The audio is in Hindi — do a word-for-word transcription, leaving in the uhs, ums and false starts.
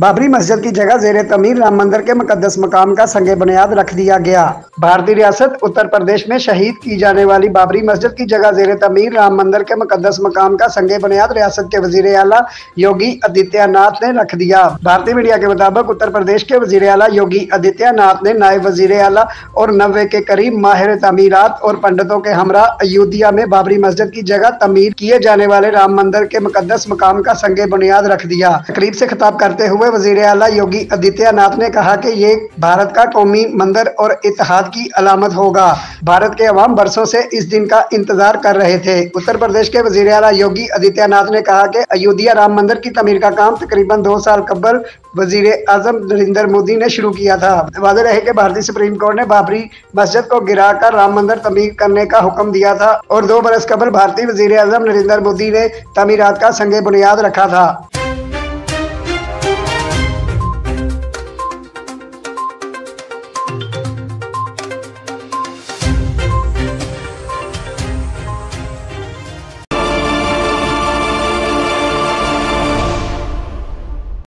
बाबरी मस्जिद की जगह जेर तमीर राम मंदिर के मुकद्दस मकाम का संगे बुनियाद रख दिया गया। भारतीय रियासत उत्तर प्रदेश में शहीद की जाने वाली बाबरी मस्जिद की जगह जेर तमीर राम मंदिर के मुकद्दस मकाम का संगे बुनियाद रियासत के वजीर आला योगी आदित्यनाथ ने रख दिया। भारतीय मीडिया के मुताबिक उत्तर प्रदेश के वजीर आला योगी आदित्यनाथ ने नायब वजीर आला और नब्बे के करीब माहिर तमीरात और पंडितों के हमरा अयोध्या में बाबरी मस्जिद की जगह तमीर किए जाने वाले राम मंदिर के मुकद्दस मकाम का संगे बुनियाद रख दिया। तकरीब से खिताब करते हुए वजीर आला योगी आदित्यनाथ ने कहा कि ये भारत का कौमी मंदिर और इतिहाद की अलामत होगा। भारत के अवाम बरसों से इस दिन का इंतजार कर रहे थे। उत्तर प्रदेश के वजीर आला योगी आदित्यनाथ ने कहा कि अयोध्या राम मंदिर की तमीर का काम तकरीबन दो साल कबल वजीर आजम नरेंद्र मोदी ने शुरू किया था। वाज़ेह रहे कि भारतीय सुप्रीम कोर्ट ने बाबरी मस्जिद को गिराकर राम मंदिर तमीर करने का हुक्म दिया था और दो बरस कबल भारतीय वजीर आजम नरेंद्र मोदी ने तमीरात का संगे बुनियाद रखा था।